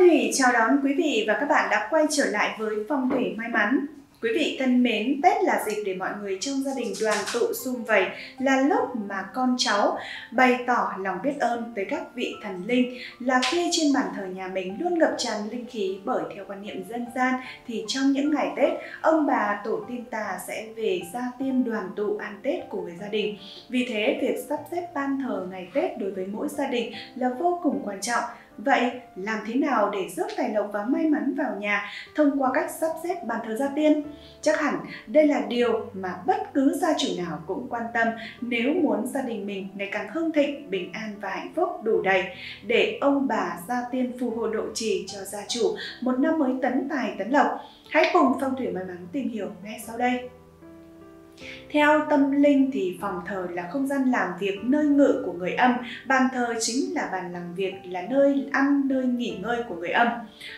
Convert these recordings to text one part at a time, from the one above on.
Phong Thủy chào đón quý vị và các bạn đã quay trở lại với Phong Thủy May Mắn. Quý vị thân mến, Tết là dịp để mọi người trong gia đình đoàn tụ sum vầy, là lúc mà con cháu bày tỏ lòng biết ơn tới các vị thần linh, là khi trên bàn thờ nhà mình luôn ngập tràn linh khí, bởi theo quan niệm dân gian thì trong những ngày Tết, ông bà tổ tiên ta sẽ về gia tiên đoàn tụ ăn Tết của người gia đình. Vì thế, việc sắp xếp ban thờ ngày Tết đối với mỗi gia đình là vô cùng quan trọng. Vậy làm thế nào để rước tài lộc và may mắn vào nhà thông qua cách sắp xếp bàn thờ gia tiên? Chắc hẳn đây là điều mà bất cứ gia chủ nào cũng quan tâm nếu muốn gia đình mình ngày càng hưng thịnh, bình an và hạnh phúc đủ đầy, để ông bà gia tiên phù hộ độ trì cho gia chủ một năm mới tấn tài tấn lộc. Hãy cùng Phong Thủy May Mắn tìm hiểu ngay sau đây. Theo tâm linh thì phòng thờ là không gian làm việc, nơi ngự của người âm, bàn thờ chính là bàn làm việc, là nơi ăn, nơi nghỉ ngơi của người âm.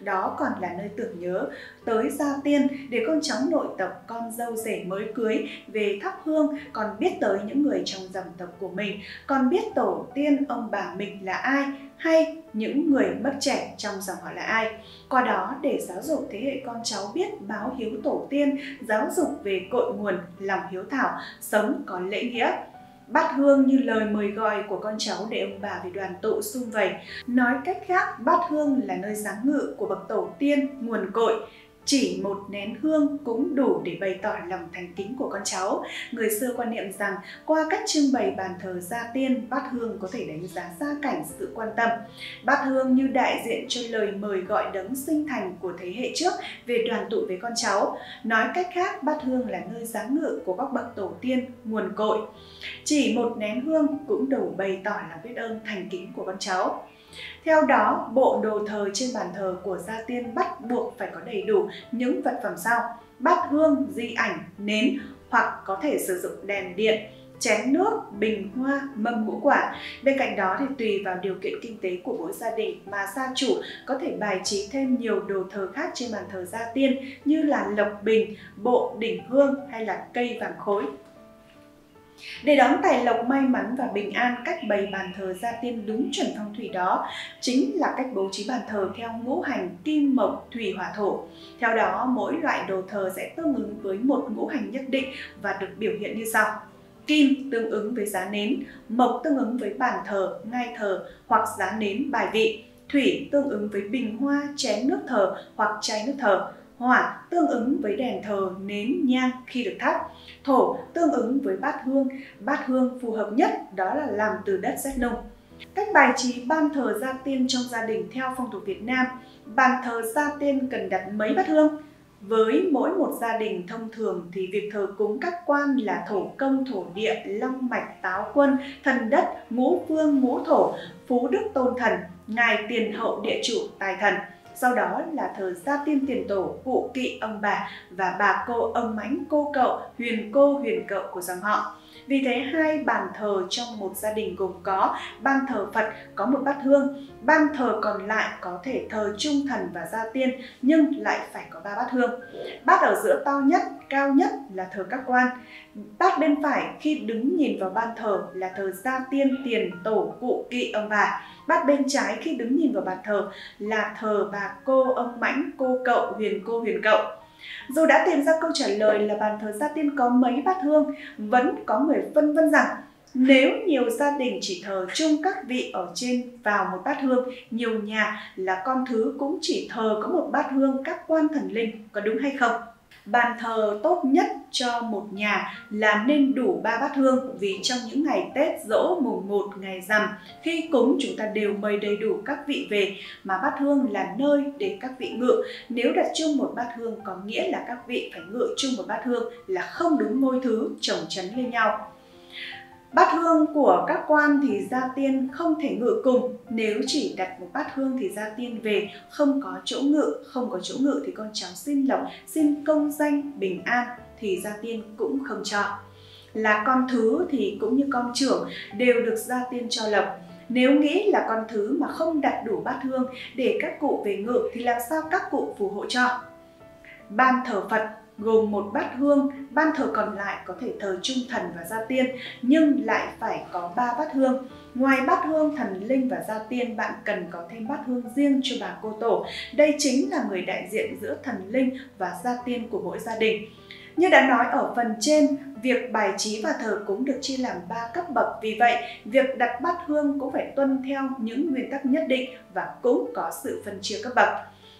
Đó còn là nơi tưởng nhớ tới gia tiên để con cháu nội tộc, con dâu rể mới cưới về thắp hương, còn biết tới những người trong dòng tộc của mình, còn biết tổ tiên ông bà mình là ai, hay những người mất trẻ trong dòng họ là ai. Qua đó để giáo dục thế hệ con cháu biết báo hiếu tổ tiên, giáo dục về cội nguồn, lòng hiếu thảo, sống có lễ nghĩa. Bát hương như lời mời gọi của con cháu để ông bà về đoàn tụ sum vầy. Nói cách khác, bát hương là nơi giáng ngự của bậc tổ tiên, nguồn cội. Chỉ một nén hương cũng đủ để bày tỏ lòng thành kính của con cháu. Người xưa quan niệm rằng qua cách trưng bày bàn thờ gia tiên, bát hương có thể đánh giá gia cảnh, sự quan tâm. Bát hương như đại diện cho lời mời gọi đấng sinh thành của thế hệ trước về đoàn tụ với con cháu. Nói cách khác, bát hương là nơi giáng ngự của các bậc tổ tiên, nguồn cội. Chỉ một nén hương cũng đủ bày tỏ lòng biết ơn thành kính của con cháu. Theo đó, bộ đồ thờ trên bàn thờ của gia tiên bắt buộc phải có đầy đủ những vật phẩm sau: bát hương, di ảnh, nến, hoặc có thể sử dụng đèn điện, chén nước, bình hoa, mâm ngũ quả. Bên cạnh đó thì tùy vào điều kiện kinh tế của mỗi gia đình mà gia chủ có thể bài trí thêm nhiều đồ thờ khác trên bàn thờ gia tiên, như là lộc bình, bộ đỉnh hương hay là cây vàng khối. Để đón tài lộc, may mắn và bình an, cách bày bàn thờ gia tiên đúng chuẩn phong thủy đó chính là cách bố trí bàn thờ theo ngũ hành kim, mộc, thủy, hỏa, thổ. Theo đó, mỗi loại đồ thờ sẽ tương ứng với một ngũ hành nhất định và được biểu hiện như sau: kim tương ứng với giá nến, mộc tương ứng với bàn thờ, ngai thờ hoặc giá nến, bài vị, thủy tương ứng với bình hoa, chén nước thờ hoặc chai nước thờ, hỏa tương ứng với đèn thờ, nến, nhang khi được thắp, thổ tương ứng với bát hương. Bát hương phù hợp nhất đó là làm từ đất sét nung. Cách bài trí ban thờ gia tiên trong gia đình theo phong tục Việt Nam, bàn thờ gia tiên cần đặt mấy bát hương? Với mỗi một gia đình thông thường thì việc thờ cúng các quan là thổ công, thổ địa, long mạch, táo quân, thần đất, ngũ phương, ngũ thổ, phú đức tôn thần, ngài tiền hậu địa chủ tài thần. Sau đó là thờ gia tiên tiền tổ, cụ kỵ ông bà và bà cô, ông mãnh, cô cậu, huyền cô, huyền cậu của dòng họ. Vì thế, hai bàn thờ trong một gia đình gồm có ban thờ Phật có một bát hương, ban thờ còn lại có thể thờ chung thần và gia tiên nhưng lại phải có 3 bát hương. Bát ở giữa to nhất, cao nhất là thờ các quan. Bát bên phải khi đứng nhìn vào ban thờ là thờ gia tiên, tiền tổ, cụ kỵ ông bà. Bát bên trái khi đứng nhìn vào bàn thờ là thờ bà cô, ông mãnh, cô cậu, huyền cô, huyền cậu. Dù đã tìm ra câu trả lời là bàn thờ gia tiên có mấy bát hương, vẫn có người phân vân rằng nếu nhiều gia đình chỉ thờ chung các vị ở trên vào một bát hương, nhiều nhà là con thứ cũng chỉ thờ có một bát hương các quan thần linh, có đúng hay không? Bàn thờ tốt nhất cho một nhà là nên đủ 3 bát hương, vì trong những ngày Tết, Giỗ, mùng 1, ngày rằm, khi cúng chúng ta đều mời đầy đủ các vị về, mà bát hương là nơi để các vị ngự. Nếu đặt chung một bát hương có nghĩa là các vị phải ngự chung một bát hương, là không đúng ngôi thứ chồng chắn lên nhau. Bát hương của các quan thì gia tiên không thể ngự cùng. Nếu chỉ đặt một bát hương thì gia tiên về không có chỗ ngự, không có chỗ ngự thì con cháu xin lộc, xin công danh, bình an thì gia tiên cũng không cho. Là con thứ thì cũng như con trưởng đều được gia tiên cho lộc. Nếu nghĩ là con thứ mà không đặt đủ bát hương để các cụ về ngự thì làm sao các cụ phù hộ cho? Ban thờ Phật gồm một bát hương, ban thờ còn lại có thể thờ chung thần và gia tiên, nhưng lại phải có 3 bát hương. Ngoài bát hương thần linh và gia tiên, bạn cần có thêm bát hương riêng cho bà cô tổ. Đây chính là người đại diện giữa thần linh và gia tiên của mỗi gia đình. Như đã nói ở phần trên, việc bài trí và thờ cúng được chia làm 3 cấp bậc, vì vậy việc đặt bát hương cũng phải tuân theo những nguyên tắc nhất định và cũng có sự phân chia cấp bậc.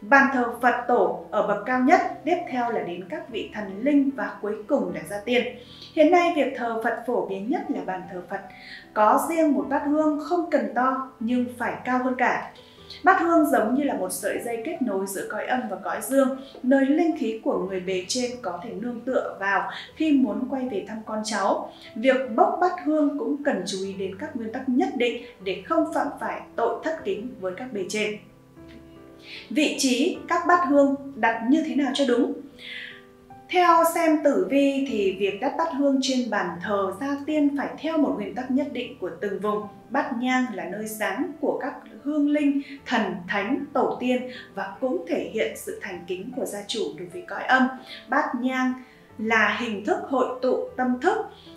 Bàn thờ Phật tổ ở bậc cao nhất, tiếp theo là đến các vị thần linh và cuối cùng là gia tiên. Hiện nay việc thờ Phật phổ biến nhất là bàn thờ Phật, có riêng một bát hương không cần to nhưng phải cao hơn cả. Bát hương giống như là một sợi dây kết nối giữa cõi âm và cõi dương, nơi linh khí của người bề trên có thể nương tựa vào khi muốn quay về thăm con cháu. Việc bốc bát hương cũng cần chú ý đến các nguyên tắc nhất định để không phạm phải tội thất kính với các bề trên. Vị trí các bát hương đặt như thế nào cho đúng? Theo xem tử vi thì việc đặt bát hương trên bàn thờ gia tiên phải theo một nguyên tắc nhất định của từng vùng. Bát nhang là nơi sáng của các hương linh, thần, thánh, tổ tiên và cũng thể hiện sự thành kính của gia chủ đối với cõi âm. Bát nhang là hình thức hội tụ tâm thức,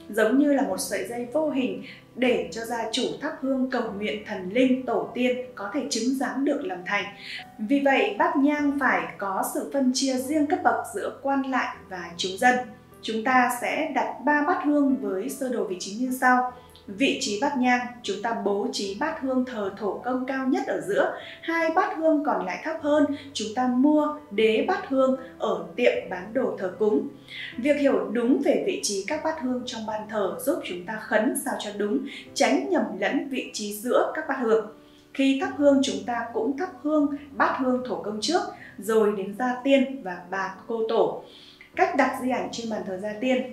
giống như là một sợi dây vô hình để cho gia chủ thắp hương cầu nguyện thần linh, tổ tiên có thể chứng giám được làm thành. Vì vậy, bát nhang phải có sự phân chia riêng cấp bậc giữa quan lại và chúng dân. Chúng ta sẽ đặt 3 bát hương với sơ đồ vị trí như sau. Vị trí bát nhang, chúng ta bố trí bát hương thờ thổ công cao nhất ở giữa, 2 bát hương còn lại thấp hơn, chúng ta mua đế bát hương ở tiệm bán đồ thờ cúng. Việc hiểu đúng về vị trí các bát hương trong ban thờ giúp chúng ta khấn sao cho đúng, tránh nhầm lẫn vị trí giữa các bát hương. Khi thắp hương, chúng ta cũng thắp hương bát hương thổ công trước, rồi đến gia tiên và bà cô tổ. Cách đặt di ảnh trên bàn thờ gia tiên.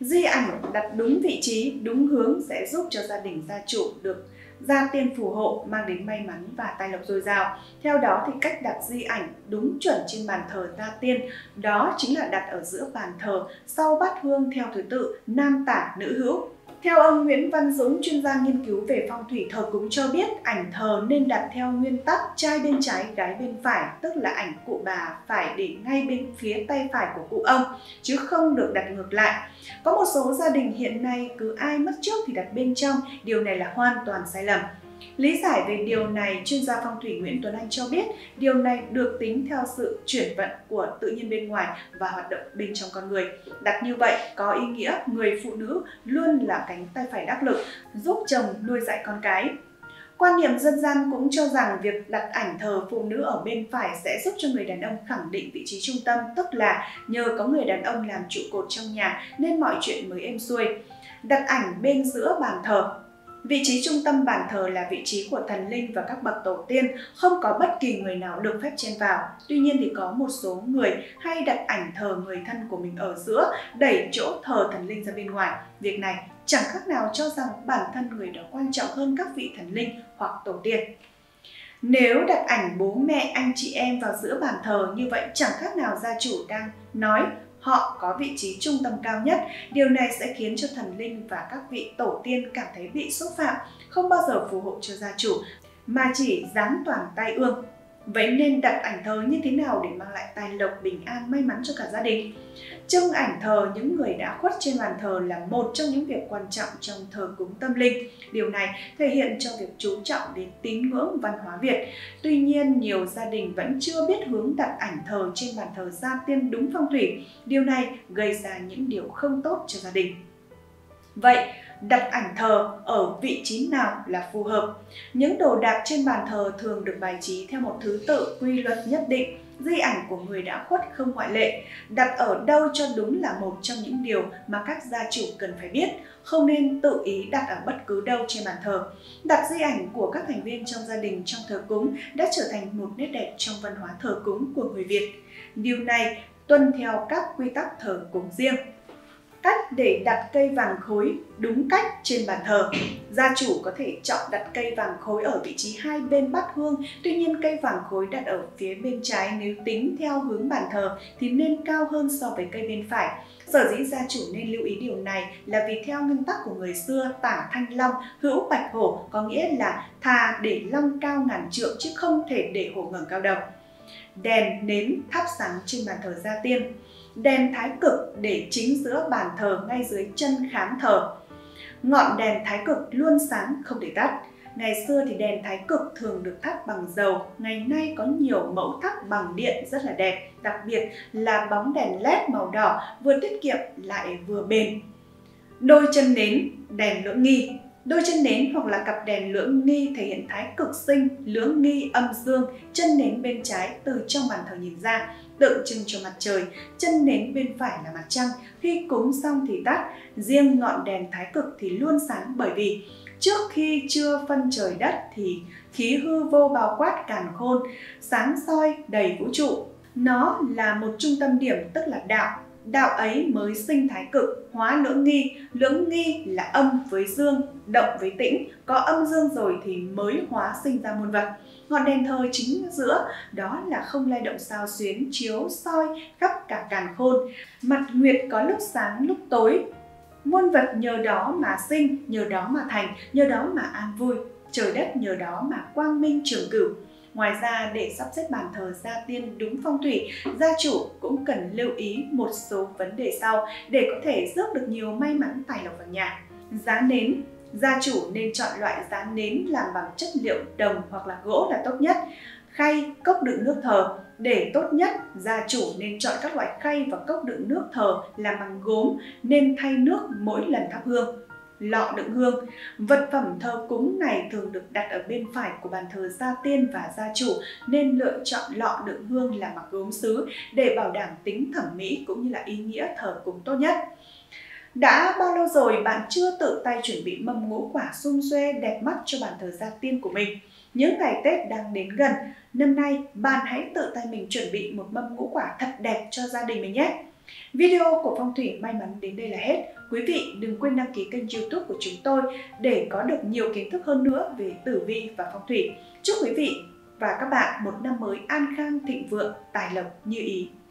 Di ảnh đặt đúng vị trí, đúng hướng sẽ giúp cho gia đình gia chủ được gia tiên phù hộ, mang đến may mắn và tài lộc dồi dào. Theo đó thì cách đặt di ảnh đúng chuẩn trên bàn thờ gia tiên, đó chính là đặt ở giữa bàn thờ sau bát hương theo thứ tự nam tả nữ hữu. Theo ông Nguyễn Văn Dũng, chuyên gia nghiên cứu về phong thủy thờ cúng cho biết, ảnh thờ nên đặt theo nguyên tắc trai bên trái, gái bên phải, tức là ảnh cụ bà phải để ngay bên phía tay phải của cụ ông, chứ không được đặt ngược lại. Có một số gia đình hiện nay cứ ai mất trước thì đặt bên trong, điều này là hoàn toàn sai lầm. Lý giải về điều này, chuyên gia phong thủy Nguyễn Tuấn Anh cho biết, điều này được tính theo sự chuyển vận của tự nhiên bên ngoài và hoạt động bên trong con người. Đặt như vậy có ý nghĩa người phụ nữ luôn là cánh tay phải đắc lực, giúp chồng nuôi dạy con cái. Quan niệm dân gian cũng cho rằng việc đặt ảnh thờ phụ nữ ở bên phải sẽ giúp cho người đàn ông khẳng định vị trí trung tâm, tức là nhờ có người đàn ông làm trụ cột trong nhà nên mọi chuyện mới êm xuôi. Đặt ảnh bên giữa bàn thờ. Vị trí trung tâm bàn thờ là vị trí của thần linh và các bậc tổ tiên, không có bất kỳ người nào được phép chen vào. Tuy nhiên thì có một số người hay đặt ảnh thờ người thân của mình ở giữa, đẩy chỗ thờ thần linh ra bên ngoài. Việc này chẳng khác nào cho rằng bản thân người đó quan trọng hơn các vị thần linh hoặc tổ tiên. Nếu đặt ảnh bố mẹ, anh chị em vào giữa bàn thờ, như vậy chẳng khác nào gia chủ đang nói họ có vị trí trung tâm cao nhất. Điều này sẽ khiến cho thần linh và các vị tổ tiên cảm thấy bị xúc phạm, không bao giờ phù hộ cho gia chủ, mà chỉ giáng toàn tai ương. Vậy nên đặt ảnh thờ như thế nào để mang lại tài lộc, bình an, may mắn cho cả gia đình? Trưng ảnh thờ những người đã khuất trên bàn thờ là một trong những việc quan trọng trong thờ cúng tâm linh. Điều này thể hiện cho việc chú trọng đến tín ngưỡng văn hóa Việt. Tuy nhiên, nhiều gia đình vẫn chưa biết hướng đặt ảnh thờ trên bàn thờ gia tiên đúng phong thủy. Điều này gây ra những điều không tốt cho gia đình. Vậy, đặt ảnh thờ ở vị trí nào là phù hợp? Những đồ đạc trên bàn thờ thường được bài trí theo một thứ tự quy luật nhất định, di ảnh của người đã khuất không ngoại lệ. Đặt ở đâu cho đúng là một trong những điều mà các gia chủ cần phải biết, không nên tự ý đặt ở bất cứ đâu trên bàn thờ. Đặt di ảnh của các thành viên trong gia đình trong thờ cúng đã trở thành một nét đẹp trong văn hóa thờ cúng của người Việt. Điều này tuân theo các quy tắc thờ cúng riêng. Cách để đặt cây vàng khối đúng cách trên bàn thờ. Gia chủ có thể chọn đặt cây vàng khối ở vị trí hai bên bát hương, tuy nhiên cây vàng khối đặt ở phía bên trái nếu tính theo hướng bàn thờ thì nên cao hơn so với cây bên phải. Sở dĩ gia chủ nên lưu ý điều này là vì theo nguyên tắc của người xưa, tả thanh long, hữu bạch hổ, có nghĩa là thà để long cao ngàn trượng chứ không thể để hổ ngẩng cao đầu. Đèn nến thắp sáng trên bàn thờ gia tiên. Đèn thái cực để chính giữa bàn thờ ngay dưới chân khán thờ. Ngọn đèn thái cực luôn sáng không để tắt. Ngày xưa thì đèn thái cực thường được thắp bằng dầu, ngày nay có nhiều mẫu thắp bằng điện rất là đẹp, đặc biệt là bóng đèn LED màu đỏ vừa tiết kiệm lại vừa bền. Đôi chân nến, đèn lưỡng nghi. Đôi chân nến hoặc là cặp đèn lưỡng nghi thể hiện thái cực sinh, lưỡng nghi âm dương, chân nến bên trái từ trong bàn thờ nhìn ra, tượng trưng cho mặt trời, chân nến bên phải là mặt trăng, khi cúng xong thì tắt, riêng ngọn đèn thái cực thì luôn sáng bởi vì trước khi chưa phân trời đất thì khí hư vô bao quát càn khôn, sáng soi đầy vũ trụ. Nó là một trung tâm điểm tức là đạo. Đạo ấy mới sinh thái cực, hóa lưỡng nghi là âm với dương, động với tĩnh, có âm dương rồi thì mới hóa sinh ra muôn vật. Ngọn đèn thờ chính giữa, đó là không lay động sao xuyến, chiếu, soi, khắp cả càn khôn. Mặt nguyệt có lúc sáng lúc tối, muôn vật nhờ đó mà sinh, nhờ đó mà thành, nhờ đó mà an vui, trời đất nhờ đó mà quang minh trường cửu. Ngoài ra, để sắp xếp bàn thờ gia tiên đúng phong thủy, gia chủ cũng cần lưu ý một số vấn đề sau để có thể rước được nhiều may mắn tài lộc vào nhà. Giá nến. Gia chủ nên chọn loại giá nến làm bằng chất liệu đồng hoặc là gỗ là tốt nhất. Khay, cốc đựng nước thờ. Để tốt nhất, gia chủ nên chọn các loại khay và cốc đựng nước thờ làm bằng gốm, nên thay nước mỗi lần thắp hương. Lọ đựng hương. Vật phẩm thờ cúng này thường được đặt ở bên phải của bàn thờ gia tiên và gia chủ, nên lựa chọn lọ đựng hương làm bằng gốm sứ để bảo đảm tính thẩm mỹ cũng như là ý nghĩa thờ cúng tốt nhất. Đã bao lâu rồi bạn chưa tự tay chuẩn bị mâm ngũ quả sum suê đẹp mắt cho bàn thờ gia tiên của mình? Những ngày Tết đang đến gần, năm nay bạn hãy tự tay mình chuẩn bị một mâm ngũ quả thật đẹp cho gia đình mình nhé! Video của Phong Thủy May Mắn đến đây là hết. Quý vị đừng quên đăng ký kênh YouTube của chúng tôi để có được nhiều kiến thức hơn nữa về tử vi và phong thủy. Chúc quý vị và các bạn một năm mới an khang thịnh vượng, tài lộc như ý!